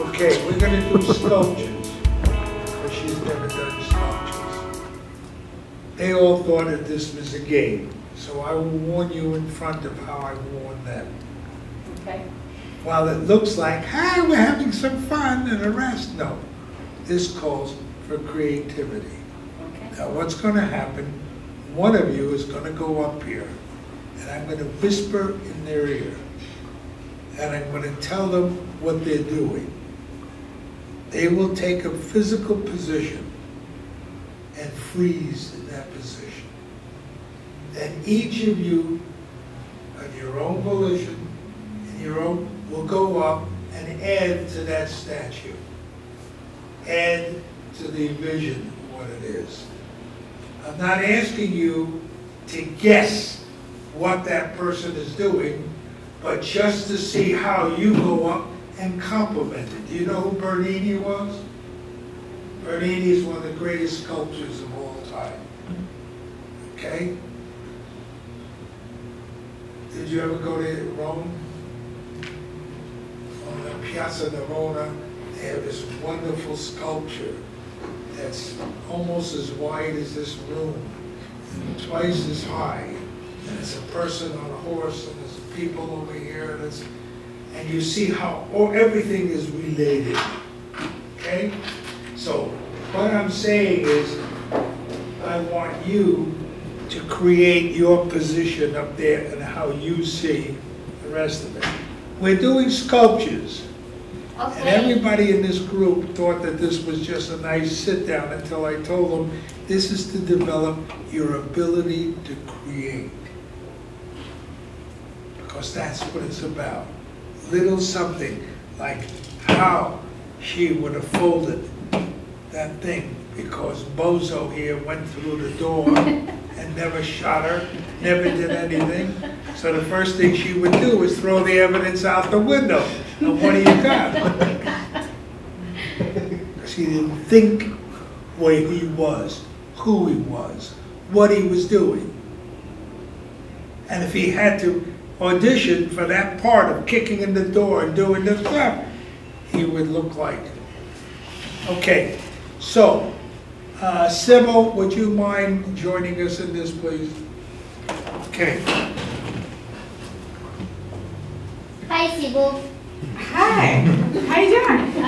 Okay, we're going to do sculptures, but she's never done sculptures. They all thought that this was a game, so I will warn you in front of how I warn them. Okay. While it looks like, hey, we're having some fun and the rest, no. This calls for creativity. Okay. Now what's going to happen, one of you is going to go up here, and I'm going to whisper in their ear, and I'm going to tell them what they're doing. They will take a physical position and freeze in that position. And each of you, on your own volition, in your own, will go up and add to that statue. Add to the vision what it is. I'm not asking you to guess what that person is doing, but just to see how you go up and compliment it. Do you know who Bernini was? Bernini is one of the greatest sculptors of all time. Okay? Did you ever go to Rome? On the Piazza Navona, they have this wonderful sculpture that's almost as wide as this room, and twice as high. And it's a person on a horse, and there's people over here, and, it's, and you see how everything is related, okay? So what I'm saying is I want you to create your position up there and how you see the rest of it. We're doing sculptures, okay. And everybody in this group thought that this was just a nice sit-down until I told them this is to develop your ability to create. Because that's what it's about. Little something, like how she would have folded that thing, because Bozo here went through the door and never shot her, never did anything. So the first thing she would do was throw the evidence out the window. Now what do you got? Because he didn't think where he was, who he was, what he was doing. And if he had to audition for that part of kicking in the door and doing this stuff, he would look like. Okay, so Sybil, would you mind joining us in this, please? Okay. Hi, Sybil. Hi. How you doing?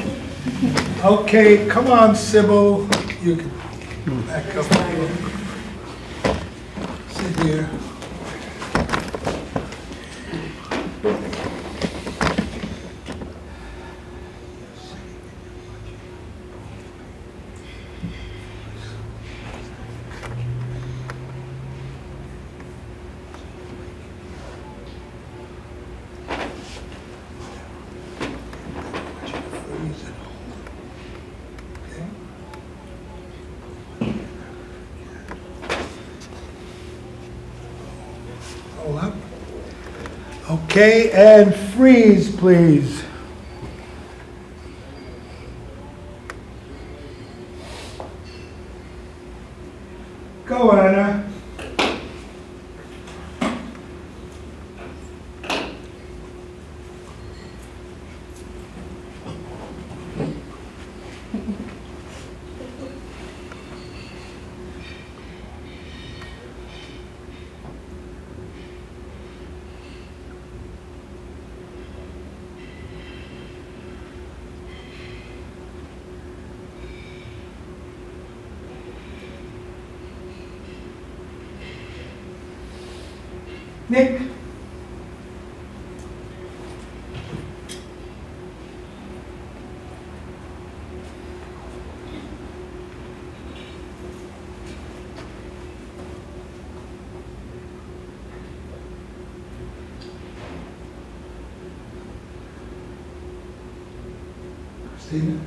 I'm good. Okay, come on, Sybil. You can back up here. Sit here. Okay, and freeze, please. Go, Anna. Nick. Christina.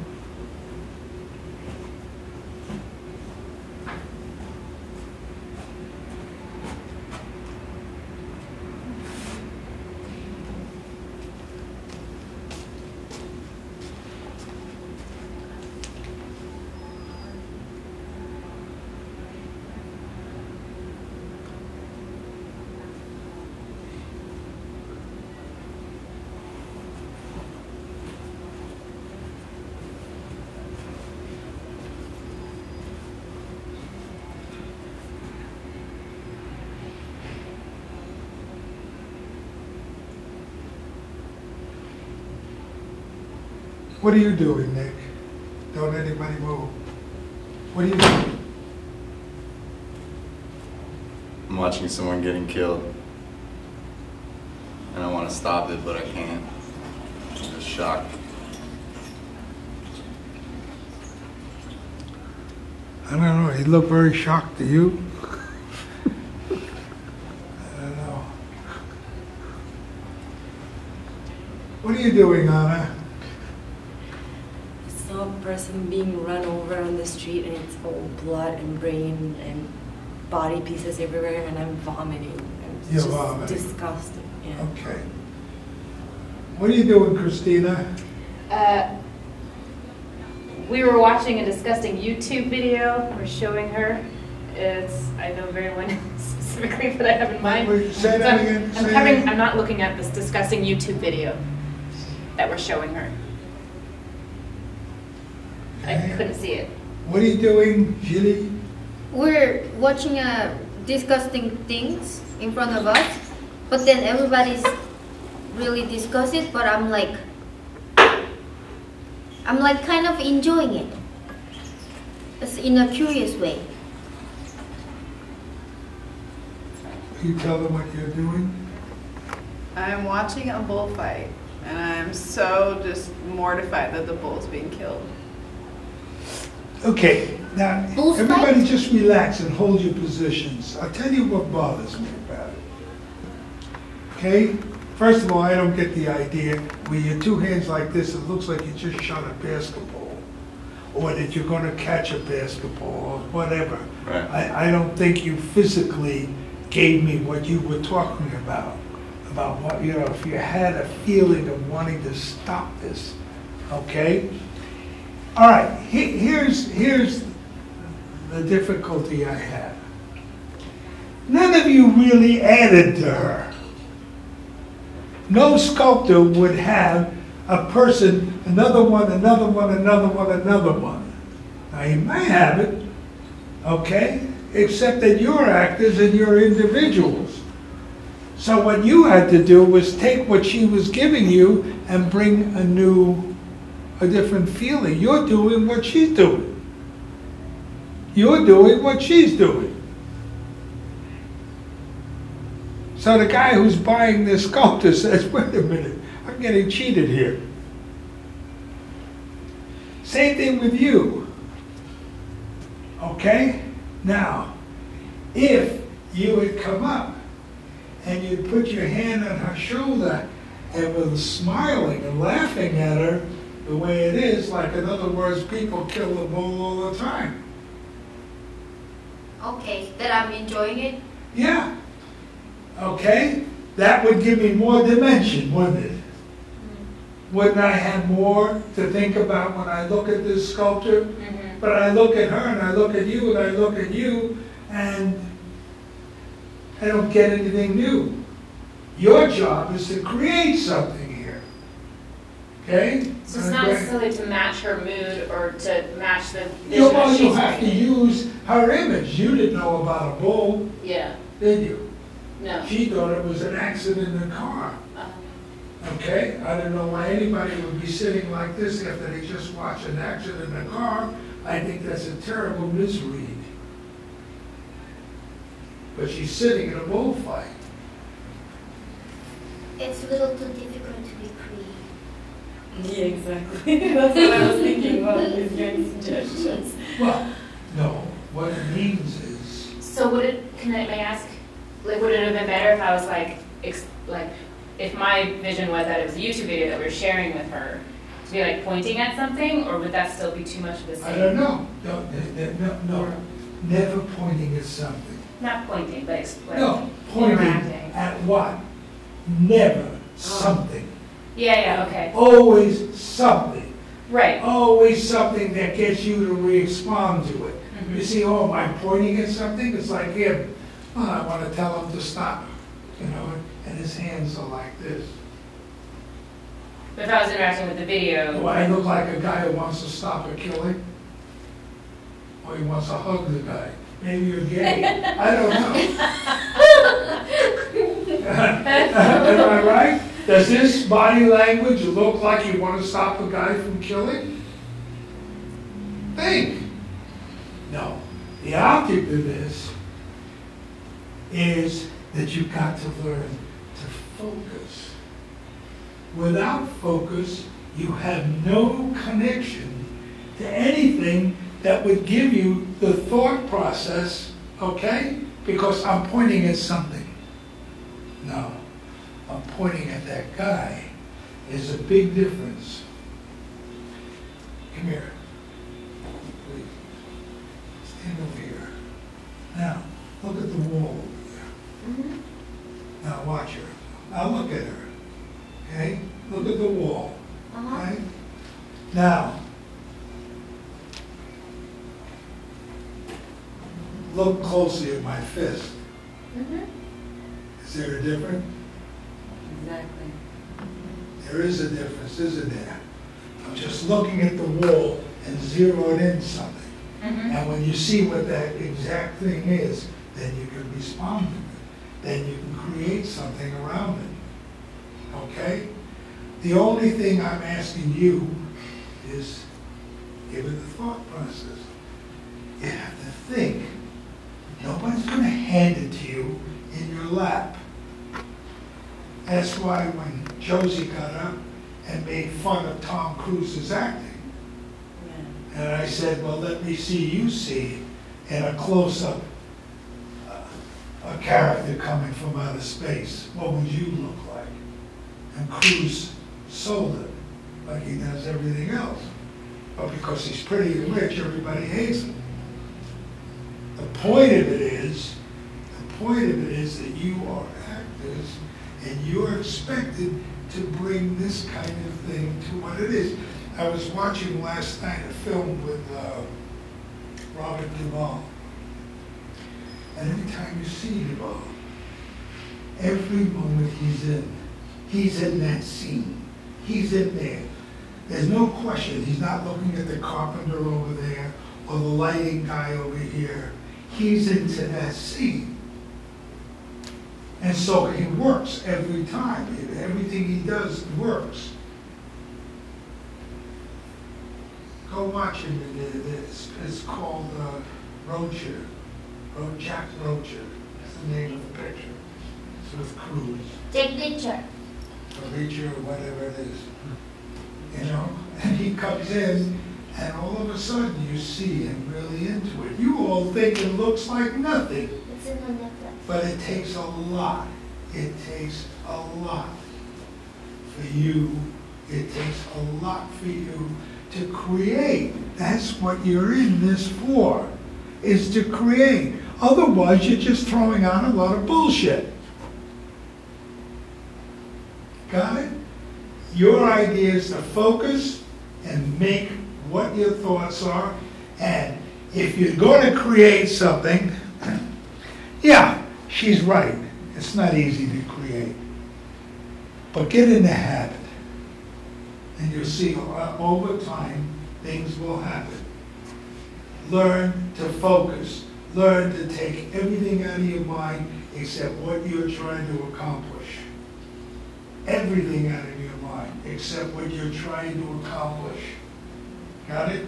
What are you doing, Nick? Don't let anybody move. What are you doing? I'm watching someone getting killed. And I want to stop it, but I can't. I'm just shocked. I don't know, he looked very shocked to you. I don't know. What are you doing, Anna? I saw a person being run over on the street, and it's all blood and brain and body pieces everywhere, and I'm vomiting. It's just vomiting. Disgusting. Yeah. Okay. What are you doing, Christina? We were watching a disgusting YouTube video. We're showing her. It's, I know very well specifically that I have in mind. Say that again. I'm not looking at this disgusting YouTube video that we're showing her. Okay. I couldn't see it. What are you doing, Julie? We're watching disgusting things in front of us, but then everybody's really disgusted, but I'm like kind of enjoying it. It's in a curious way. Can you tell them what you're doing? I'm watching a bullfight, and I'm so just mortified that the bull's being killed. Okay, now bullfight? Everybody just relax and hold your positions. I'll tell you what bothers me about it. Okay? First of all, I don't get the idea with your two hands like this, it looks like you just shot a basketball, or that you're going to catch a basketball, or whatever. Right. I don't think you physically gave me what you were talking about what, you know, if you had a feeling of wanting to stop this, okay? All right, here's the difficulty I have. None of you really added to her. No sculptor would have a person, another one, another one, another one, another one. Now you may have it, okay? Except that you're actors and you're individuals. So what you had to do was take what she was giving you and bring a different feeling. You're doing what she's doing. You're doing what she's doing. So the guy who's buying this sculptor says, wait a minute, I'm getting cheated here. Same thing with you. Okay? Now, if you would come up and you'd put your hand on her shoulder and was smiling and laughing at her the way it is, like in other words, people kill the bull all the time. Okay, that I'm enjoying it? Yeah. Okay? That would give me more dimension, wouldn't it? Mm-hmm. Wouldn't I have more to think about when I look at this sculpture? Mm-hmm. But I look at her and I look at you and I look at you and I don't get anything new. Your job is to create something here. Okay? So it's not necessarily to match her mood or to match the vision. Well, you have to use her image. You didn't know about a bull. Yeah. Did you? No. She thought it was an accident in the car. Okay? I don't know why anybody would be sitting like this after they just watched an accident in the car. I think that's a terrible misread. But she's sitting in a bullfight. It's a little too difficult to be creative. Yeah, exactly. That's what I was thinking about with your suggestions. Well, no. What it means is... So would it... May I ask? Like, would it have been better if I was like, if my vision was that it was a YouTube video that we were sharing with her, to be like pointing at something, or would that still be too much of the same? I don't know. No, never pointing at something. Not pointing, but explaining. No, pointing at what? Never something. Yeah, yeah, okay. Always something. Right. Always something that gets you to respond to it. Mm-hmm. You see, oh, am I pointing at something? It's like, yeah. Well, I want to tell him to stop, you know, and his hands are like this. But if I was interacting with the video... Do I look like a guy who wants to stop a killing? Or he wants to hug the guy? Maybe you're gay. I don't know. Am I right? Does this body language look like you want to stop a guy from killing? Think. No. The object of this is that you've got to learn to focus. Without focus, you have no connection to anything that would give you the thought process, okay? Because I'm pointing at something. No, I'm pointing at that guy. There's a big difference. Come here. Please. Stand over here. Now, look at the wall over there. Mm-hmm. Now watch her. Now look at her. Okay? Look at the wall. Uh-huh. Right? Now, look closely at my fist. Mm-hmm. Is there a difference? Exactly. There is a difference, isn't there? I'm just looking at the wall and zeroed in something. Mm-hmm. And when you see what that exact thing is, then you can respond to it. Then you can create something around it. Okay? The only thing I'm asking you is, give it the thought process. You have to think. Nobody's going to hand it to you in your lap. That's why when Josie got up and made fun of Tom Cruise's acting, yeah. And I said, well, let me see you see in a close-up a character coming from outer space. What would you look like? And Cruise sold it, like he does everything else. But because he's pretty and rich, everybody hates him. The point of it is that you are actors and you're expected to bring this kind of thing to what it is. I was watching last night a film with Robert Duvall. And every time you see Duvall, every moment he's in that scene. He's in there. There's no question he's not looking at the carpenter over there or the lighting guy over here. He's into that scene. And so he works every time. Everything he does works. Go watch him. It's called Roacher. Jack Roacher. That's the name of the picture. It's with Cruise. Jack Reacher. Reacher or whatever it is. You know? And he comes in, and all of a sudden you see him really into it. You all think it looks like nothing. It's in the Netflix. But it takes a lot. It takes a lot for you. It takes a lot for you to create. That's what you're in this for, is to create. Otherwise, you're just throwing out a lot of bullshit. Got it? Your idea is to focus and make what your thoughts are, and if you're going to create something, yeah, she's right. It's not easy to create. But get in the habit, and you'll see over time things will happen. Learn to focus. Learn to take everything out of your mind except what you're trying to accomplish. Everything out of your mind except what you're trying to accomplish. Got it?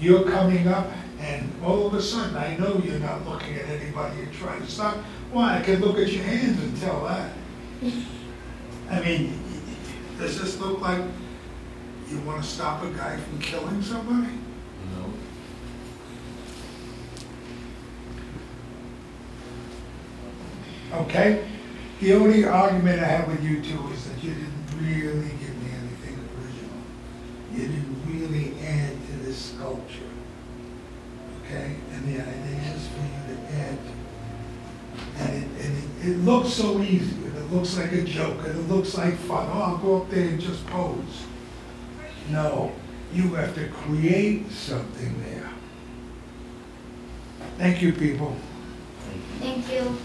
You're coming up, and all of a sudden, I know you're not looking at anybody you're trying to stop. Why? I can look at your hands and tell that. I mean, does this look like you want to stop a guy from killing somebody? No. Okay? The only argument I have with you two is that you didn't really give me anything original. You didn't really add to this sculpture. Okay? And the idea is for you to add to it. And it looks so easy. It looks like a joke. And it looks like fun. Oh, I'll go up there and just pose. No. You have to create something there. Thank you, people. Thank you.